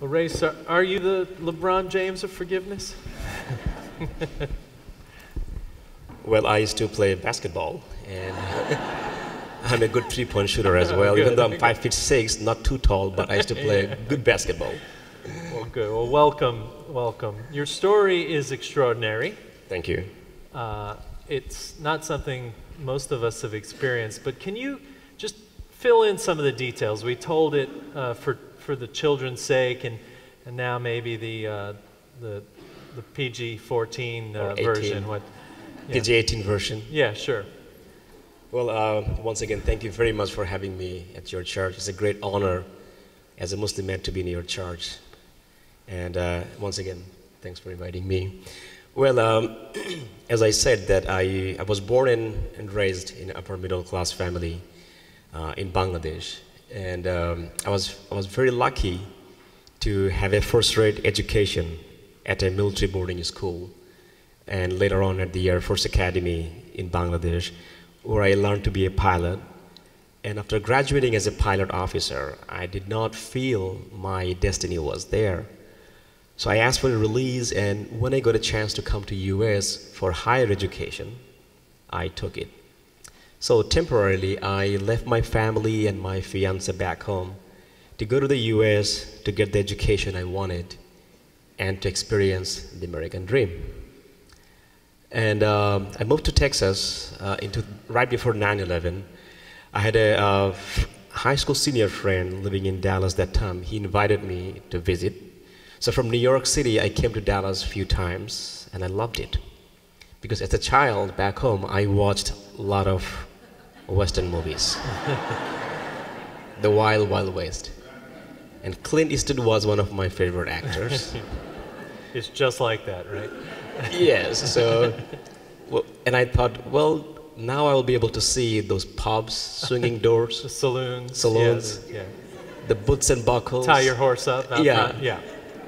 Well, Rais, are you the LeBron James of forgiveness? Well, I used to play basketball, and I'm a good three-point shooter as well. Even though I'm 5'6", not too tall, but I used to play good basketball. Well, good. Well, welcome, welcome. Your story is extraordinary. Thank you. It's not something most of us have experienced, but can you just fill in some of the details? We told it for the children's sake, and now maybe the PG-14 version. What? Yeah. PG-18 version. Yeah, sure. Well, once again, thank you very much for having me at your church. It's a great honor as a Muslim man to be in your church. And once again, thanks for inviting me. Well, as I said, that I was born and raised in an upper middle class family in Bangladesh. And I was very lucky to have a first-rate education at a military boarding school, and later on at the Air Force Academy in Bangladesh, where I learned to be a pilot. And after graduating as a pilot officer, I did not feel my destiny was there. So I asked for a release, and when I got a chance to come to US for higher education, I took it. So temporarily, I left my family and my fiancé back home to go to the US to get the education I wanted and to experience the American dream. And I moved to Texas right before 9/11. I had a high school senior friend living in Dallas that time. He invited me to visit. So from New York City, I came to Dallas a few times, and I loved it. Because as a child back home, I watched a lot of Western movies. The Wild Wild West. And Clint Eastwood was one of my favorite actors. It's just like that, right? Yes, so, well, and I thought, well, now I will be able to see those pubs, swinging doors. The saloons. Saloons. Yeah, the boots and buckles. Tie your horse up. Yeah. Yeah.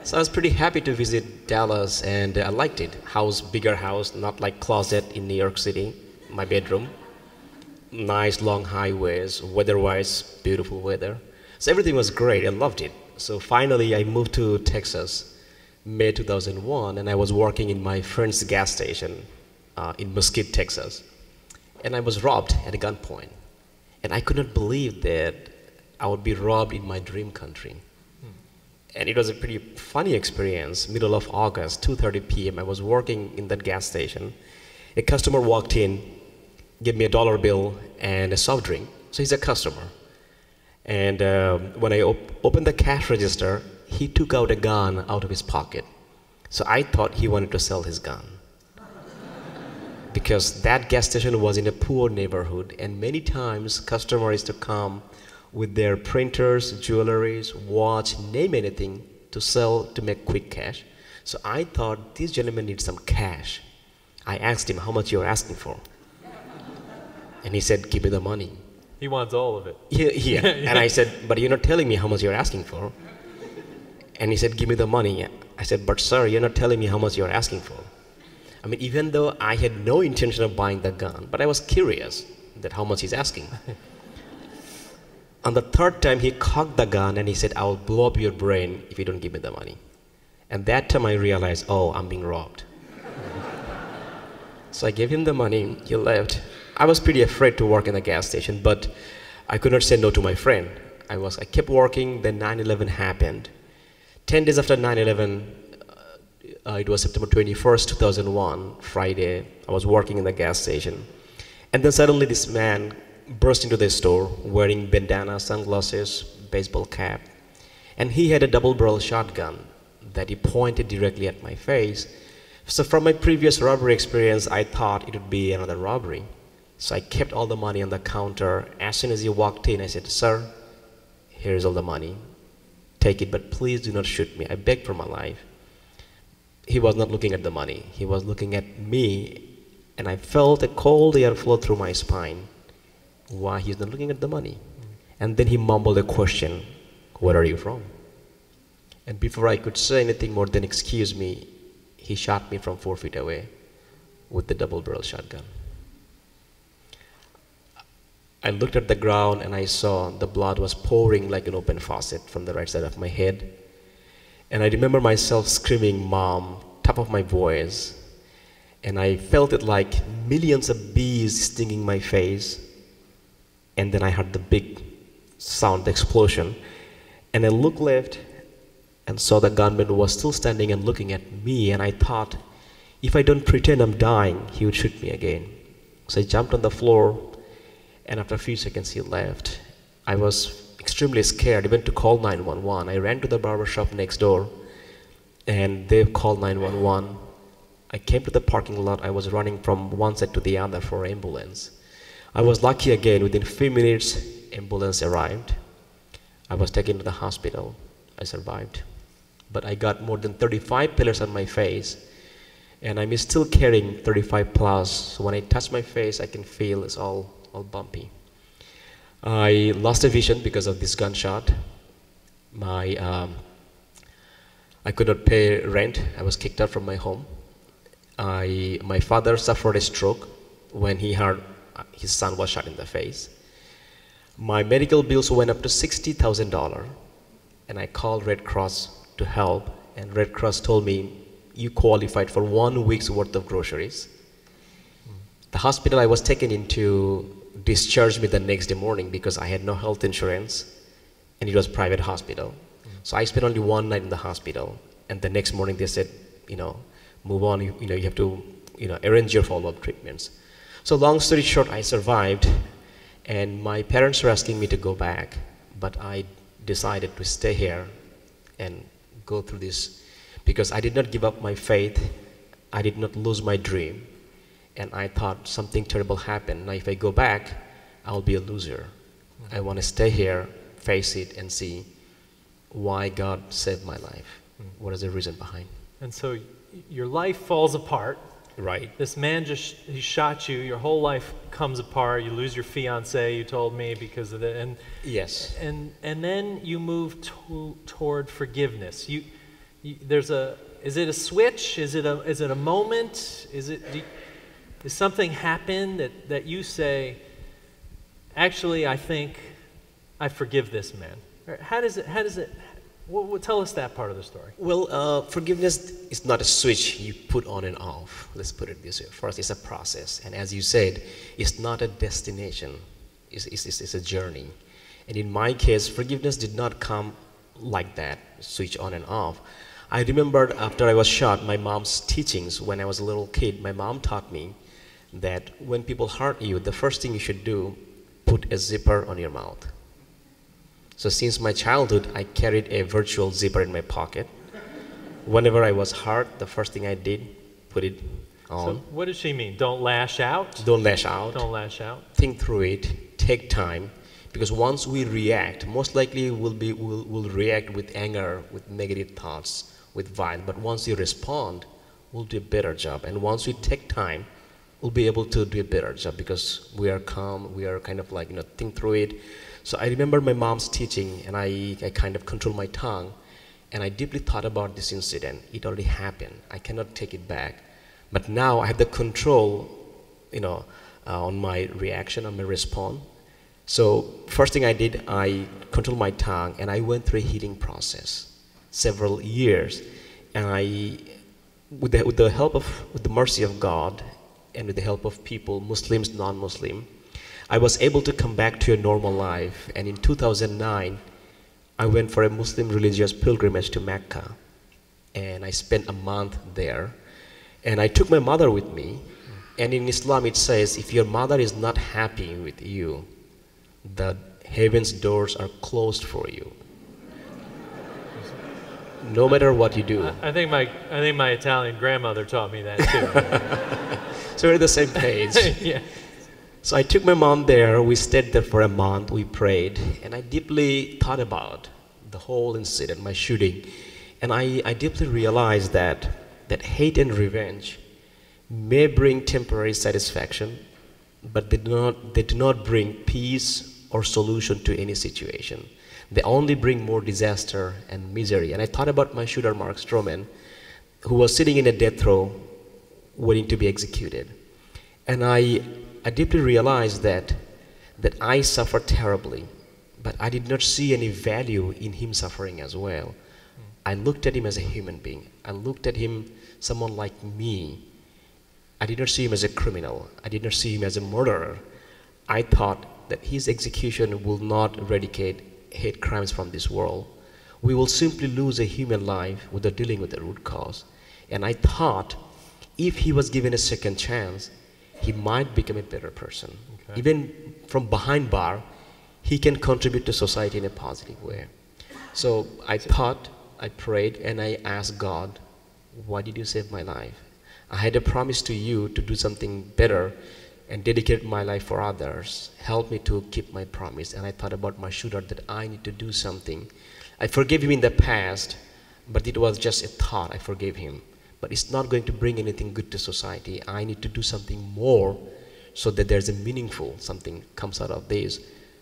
So I was pretty happy to visit Dallas, and I liked it. House, bigger house, not like closet in New York City, my bedroom. Nice long highways, weather-wise, beautiful weather. So everything was great, I loved it. So finally I moved to Texas. May 2001, and I was working in my friend's gas station in Mesquite, Texas, and I was robbed at a gunpoint. And I could not believe that I would be robbed in my dream country. And it was a pretty funny experience. Middle of August, 2:30 p.m., I was working in that gas station. A customer walked in, gave me $1 bill and a soft drink. So he's a customer. And when I opened the cash register, he took out a gun out of his pocket. So I thought he wanted to sell his gun. Because that gas station was in a poor neighborhood, and many times customers used to come with their printers, jewelries, watch, name anything to sell to make quick cash. So I thought this gentleman needs some cash. I asked him, how much you're asking for? And he said, give me the money. He wants all of it. Yeah. And I said, but you're not telling me how much you're asking for. And he said, give me the money. I said, but sir, you're not telling me how much you're asking for. I mean, even though I had no intention of buying the gun, but I was curious that how much he's asking. On the third time, he cocked the gun and he said, I'll blow up your brain if you don't give me the money. And that time I realized, oh, I'm being robbed. So I gave him the money, he left. I was pretty afraid to work in the gas station, but I could not say no to my friend. I kept working, then 9/11 happened. 10 days after 9/11, it was September 21st, 2001, Friday. I was working in the gas station. And then suddenly this man burst into the store wearing bandana, sunglasses, baseball cap. And he had a double-barrel shotgun that he pointed directly at my face. So from my previous robbery experience, I thought it would be another robbery. So I kept all the money on the counter. As soon as he walked in, I said, sir, here's all the money. Take it, but please do not shoot me. I beg for my life. He was not looking at the money. He was looking at me, and I felt a cold air flow through my spine. Why he's not looking at the money? And then he mumbled a question, where are you from? And before I could say anything more than excuse me, he shot me from 4 feet away with the double-barrel shotgun. I looked at the ground and I saw the blood was pouring like an open faucet from the right side of my head. And I remember myself screaming, "Mom," top of my voice. And I felt it like millions of bees stinging my face. And then I heard the big sound, the explosion. And I looked left and saw the gunman was still standing and looking at me. And I thought, if I don't pretend I'm dying, he would shoot me again. So I jumped on the floor. And after a few seconds, he left. I was extremely scared, even to call 911. I ran to the barbershop next door. And they called 911. I came to the parking lot. I was running from one side to the other for ambulance. I was lucky again. Within a few minutes, ambulance arrived. I was taken to the hospital. I survived. But I got more than 35 pellets on my face. And I'm still carrying 35 plus. So when I touch my face, I can feel it's all bumpy. I lost a vision because of this gunshot. I could not pay rent. I was kicked out from my home. My father suffered a stroke when he heard his son was shot in the face. My medical bills went up to $60,000, and I called Red Cross to help, and Red Cross told me, you qualified for 1 week's worth of groceries. The hospital I was taken into discharged me the next day morning because I had no health insurance, and it was a private hospital. So I spent only one night in the hospital, and the next morning they said, move on, you have to arrange your follow-up treatments. So long story short, I survived, and my parents were asking me to go back, but I decided to stay here and go through this because I did not give up my faith, I did not lose my dream, and I thought something terrible happened. Now if I go back, I'll be a loser. Mm-hmm. I want to stay here, face it, and see why God saved my life. Mm-hmm. What is the reason behind? And so your life falls apart. Right. This man he shot you. Your whole life comes apart. You lose your fiance. You told me because of it. And yes. And then you move toward forgiveness. Is it a switch? Is it a moment? Is something happen that you say? Actually, I think I forgive this man. How does it? Well, tell us that part of the story. Well, forgiveness is not a switch you put on and off. Let's put it this way. First, it's a process. And as you said, it's not a destination. It's a journey. And in my case, forgiveness did not come like that, switch on and off. I remembered after I was shot, my mom's teachings when I was a little kid. My mom taught me that when people hurt you, the first thing you should do, put a zipper on your mouth. So since my childhood, I carried a virtual zipper in my pocket. Whenever I was hurt, the first thing I did, put it on. So what does she mean? Don't lash out? Don't lash out. Don't lash out. Think through it. Take time. Because once we react, most likely we'll react with anger, with negative thoughts, with violence. But once you respond, we'll do a better job. And once we take time, we'll be able to do a better job because we are calm. We are kind of like, think through it. So I remember my mom's teaching, and I kind of controlled my tongue, and I deeply thought about this incident. It already happened. I cannot take it back. But now I have the control, on my reaction, on my response. So first thing I did, I controlled my tongue, and I went through a healing process, several years. And with the mercy of God, and with the help of people, Muslims, non-Muslim, I was able to come back to a normal life. And in 2009, I went for a Muslim religious pilgrimage to Mecca. And I spent a month there. And I took my mother with me. And in Islam, it says, if your mother is not happy with you, the heaven's doors are closed for you. No matter what you do. I think my Italian grandmother taught me that too. So we're on the same page. Yeah. So I took my mom there, we stayed there for a month, we prayed, and I deeply thought about the whole incident, my shooting. And I deeply realized that hate and revenge may bring temporary satisfaction, but they do not bring peace or solution to any situation. They only bring more disaster and misery. And I thought about my shooter, Mark Stroman, who was sitting in a death row waiting to be executed. And I deeply realized that I suffered terribly, but I did not see any value in him suffering as well. I looked at him as a human being. I looked at him, someone like me. I did not see him as a criminal. I did not see him as a murderer. I thought that his execution will not eradicate hate crimes from this world. We will simply lose a human life without dealing with the root cause. And I thought if he was given a second chance, he might become a better person. Okay. Even from behind bar, he can contribute to society in a positive way. So I thought, I prayed, and I asked God, why did you save my life? I had a promise to you to do something better and dedicate my life for others. Help me to keep my promise. And I thought about my shooter, that I need to do something. I forgave him in the past, but it was just a thought. I forgave him. But it's not going to bring anything good to society. I need to do something more so that there's a meaningful something comes out of this.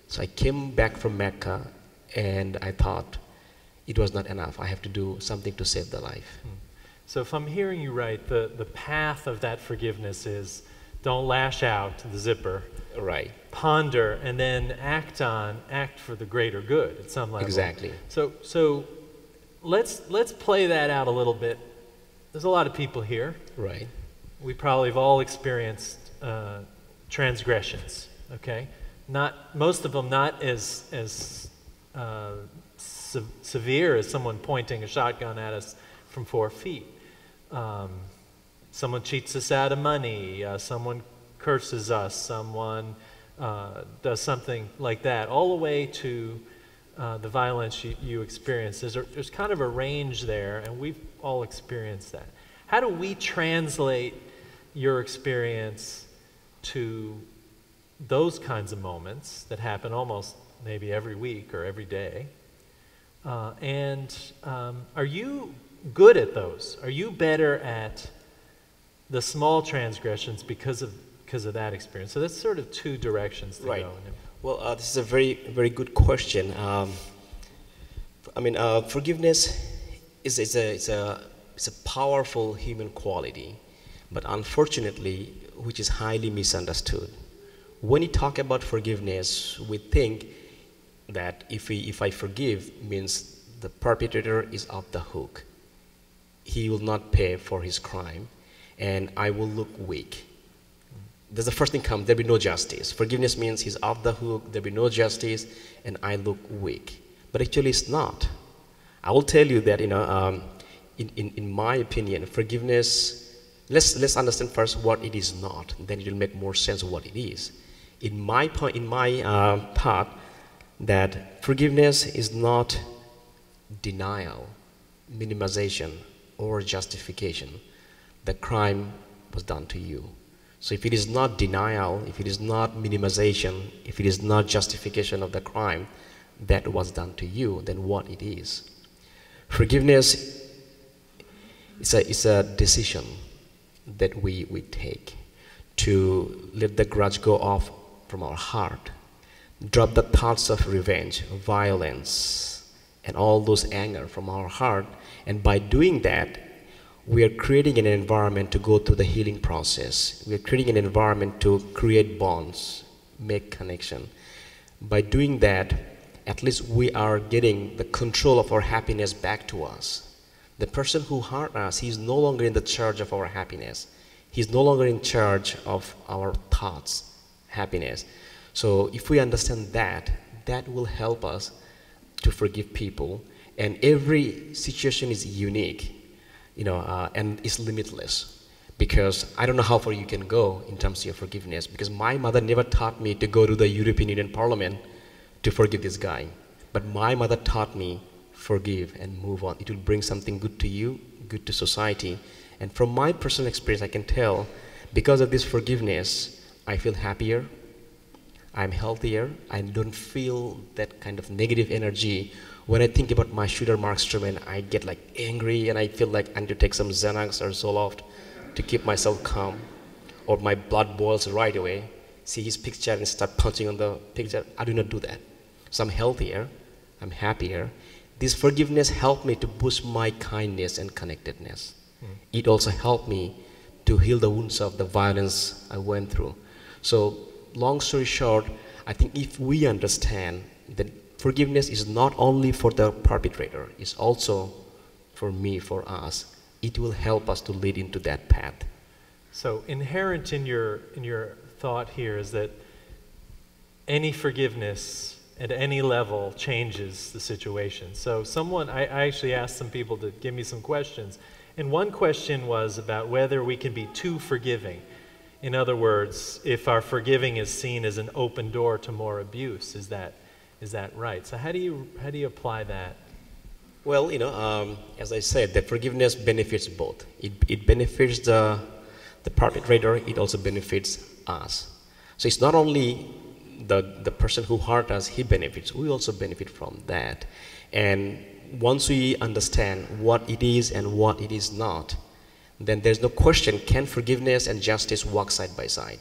So I came back from Mecca, and I thought it was not enough. I have to do something to save the life. So if I'm hearing you right, the path of that forgiveness is don't lash out to the zipper. Right. Ponder and then act for the greater good at some level. Exactly. So let's play that out a little bit. There's a lot of people here. Right. We probably have all experienced transgressions, okay? Not, most of them not as severe as someone pointing a shotgun at us from 4 feet. Someone cheats us out of money, someone curses us, someone does something like that, all the way to the violence you experience. There's kind of a range there, and we've all experienced that. How do we translate your experience to those kinds of moments that happen almost maybe every week or every day? Are you good at those? Are you better at the small transgressions because of that experience? So that's sort of two directions to go. Well, this is a very, very good question. Forgiveness is a powerful human quality, but unfortunately, which is highly misunderstood. When you talk about forgiveness, we think that if I forgive means the perpetrator is off the hook. He will not pay for his crime, and I will look weak. That's the first thing comes, there'll be no justice. Forgiveness means he's off the hook, there'll be no justice, and I look weak. But actually it's not. I will tell you that, in my opinion, forgiveness, let's understand first what it is not, then it will make more sense of what it is. In my thought, that forgiveness is not denial, minimization, or justification. The crime was done to you. So if it is not denial, if it is not minimization, if it is not justification of the crime that was done to you, then what it is? Forgiveness is a decision that we take to let the grudge go off from our heart, drop the thoughts of revenge, violence, and all those anger from our heart. And by doing that, we are creating an environment to go through the healing process. We are creating an environment to create bonds, make connection. By doing that, at least we are getting the control of our happiness back to us. The person who hurt us, he's no longer in the charge of our happiness. He's no longer in charge of our thoughts, happiness. So if we understand that, that will help us to forgive people. And every situation is unique. And it's limitless, because I don't know how far you can go in terms of your forgiveness, because my mother never taught me to go to the European Union Parliament to forgive this guy. But my mother taught me, forgive and move on. It will bring something good to you, good to society. And from my personal experience, I can tell, because of this forgiveness, I feel happier, I'm healthier, I don't feel that kind of negative energy. When I think about my shooter, Mark Stroman, I get like angry, and I feel like I need to take some Xanax or Zoloft to keep myself calm, or my blood boils right away. See his picture and start punching on the picture. I do not do that. So I'm healthier, I'm happier. This forgiveness helped me to boost my kindness and connectedness. It also helped me to heal the wounds of the violence I went through. So long story short, I think if we understand that forgiveness is not only for the perpetrator, it's also for me, for us, it will help us to lead into that path. So inherent in your thought here is that any forgiveness at any level changes the situation. So someone, I actually asked some people to give me some questions, and one question was about whether we can be too forgiving. In other words, if our forgiving is seen as an open door to more abuse, is that right? So how do you apply that? Well, you know, as I said, the forgiveness benefits both. It benefits the perpetrator, it also benefits us. So it's not only the person who hurt us, he benefits. We also benefit from that. And once we understand what it is and what it is not, then there's no question, can forgiveness and justice walk side by side?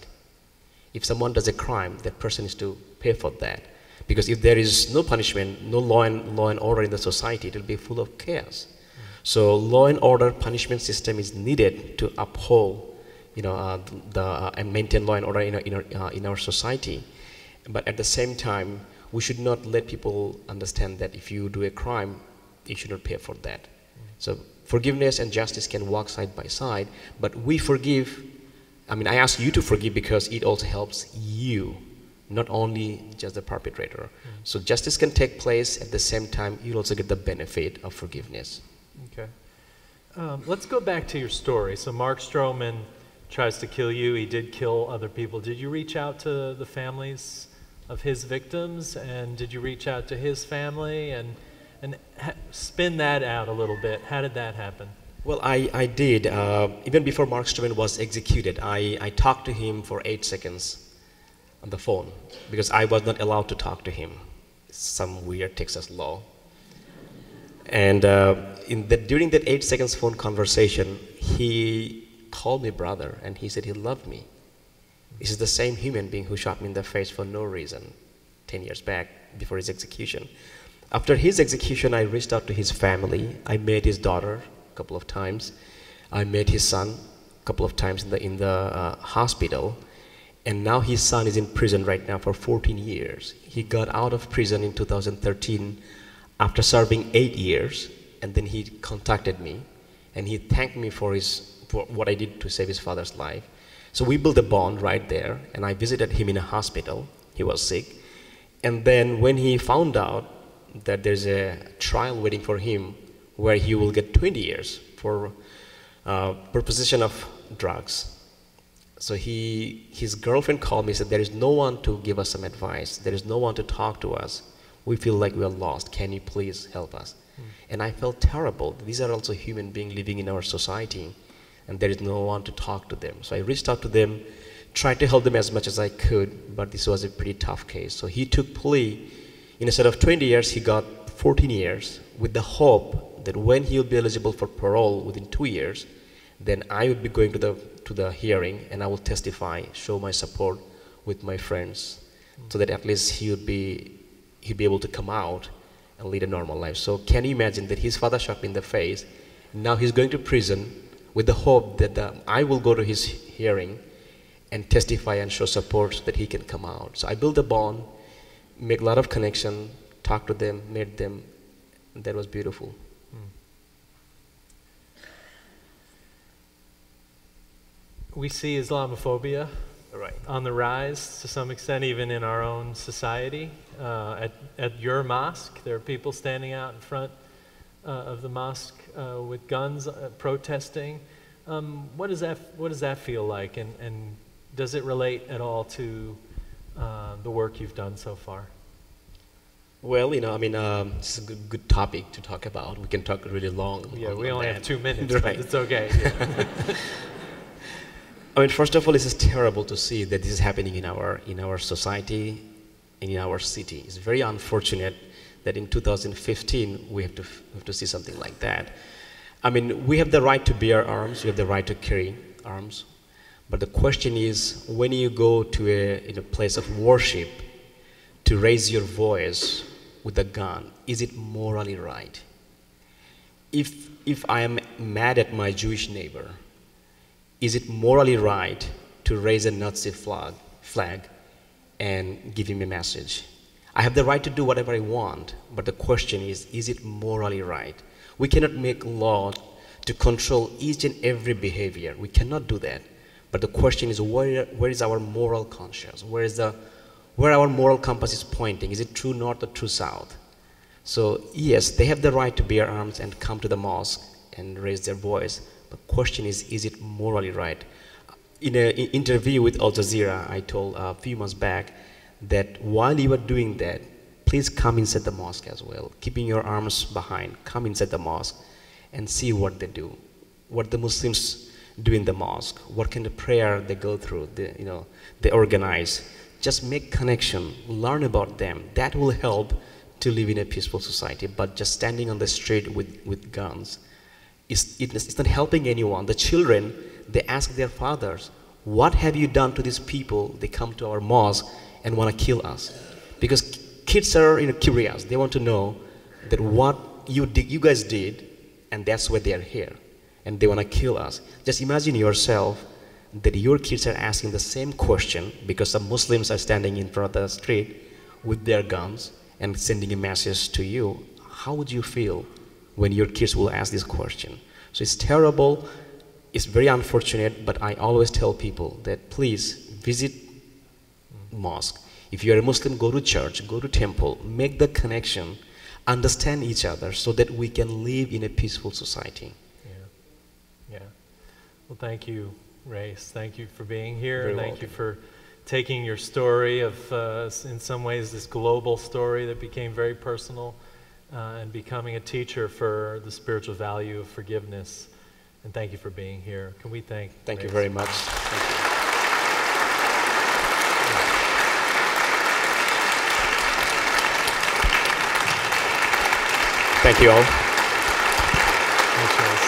If someone does a crime, that person is to pay for that. Because if there is no punishment, no law and order in the society, it will be full of chaos. Mm-hmm. So law and order punishment system is needed to uphold, you know, and maintain law and order in our society. But at the same time, we should not let people understand that if you do a crime, you should not pay for that. Mm-hmm. So forgiveness and justice can walk side by side, but we forgive. I mean, I ask you to forgive because it also helps you, not only just the perpetrator. Mm-hmm. So justice can take place at the same time. You'll also get the benefit of forgiveness. Okay. Let's go back to your story. So Mark Stroman tries to kill you. He did kill other people. Did you reach out to the families of his victims? And did you reach out to his family? And spin that out a little bit. How did that happen? Well, I did. Even before Mark Stroman was executed, I talked to him for 8 seconds on the phone, because I was not allowed to talk to him. Some weird Texas law. And during that 8 seconds phone conversation, he called me brother, and he said he loved me. This is the same human being who shot me in the face for no reason 10 years back before his execution. After his execution, I reached out to his family. I met his daughter a couple of times. I met his son a couple of times in the hospital. And now his son is in prison right now for 14 years. He got out of prison in 2013 after serving 8 years, and then he contacted me, and he thanked me for what I did to save his father's life. So we built a bond right there, and I visited him in a hospital. He was sick. And then when he found out that there's a trial waiting for him where he will get 20 years for possession of drugs, so his girlfriend called me and said, there is no one to give us some advice. There is no one to talk to us. We feel like we are lost. Can you please help us? Mm. And I felt terrible. These are also human beings living in our society, and there is no one to talk to them. So I reached out to them, tried to help them as much as I could, but this was a pretty tough case. So he took plea. Instead of 20 years, he got 14 years with the hope that when he'll be eligible for parole within 2 years, then I would be going to the hearing, and I will testify, show my support with my friends, so that at least he'd be able to come out and lead a normal life. So can you imagine that his father shot me in the face? Now he's going to prison with the hope that I will go to his hearing and testify and show support so that he can come out. So I built a bond, made a lot of connection, talked to them, met them. That was beautiful. We see Islamophobia on the rise to some extent, even in our own society. At your mosque, there are people standing out in front of the mosque with guns protesting. What does that feel like, and does it relate at all to the work you've done so far? Well, you know, I mean, it's a good topic to talk about. We can talk really long. Yeah, we only have 2 minutes, right. But it's okay. Yeah. I mean, first of all, this is terrible to see that this is happening in our society, and in our city. It's very unfortunate that in 2015 we have to see something like that. I mean, we have the right to bear arms, we have the right to carry arms, but the question is, when you go to a place of worship to raise your voice with a gun, is it morally right? If I am mad at my Jewish neighbor, is it morally right to raise a Nazi flag and give him a message? I have the right to do whatever I want, but the question is it morally right? We cannot make law to control each and every behavior. We cannot do that. But the question is, where is our moral conscience? Where our moral compass is pointing? Is it true north or true south? So yes, they have the right to bear arms and come to the mosque and raise their voice. The question is it morally right? In an interview with Al Jazeera, I told a few months back that while you are doing that, please come inside the mosque as well. Keeping your arms behind, come inside the mosque and see what they do, what the Muslims do in the mosque, what kind of prayer they go through, they organize. Just make connection, learn about them. That will help to live in a peaceful society. But just standing on the street with guns, it's not helping anyone. The children, they ask their fathers, what have you done to these people? They come to our mosque and want to kill us. Because kids are curious. They want to know that what you guys did, and that's why they are here. And they want to kill us. Just imagine yourself that your kids are asking the same question because some Muslims are standing in front of the street with their guns and sending a message to you. How would you feel when your kids will ask this question? So it's terrible. It's very unfortunate, but I always tell people that please visit mosque. If you are a Muslim, go to church, go to temple, make the connection, understand each other so that we can live in a peaceful society. Yeah, yeah. Well, thank you, Rais. Thank you for being here. Thank you for taking your story of, in some ways, this global story that became very personal and becoming a teacher for the spiritual value of forgiveness. And thank you for being here. Can we thank Rais? Thank you very much. Thank you. Thank you all.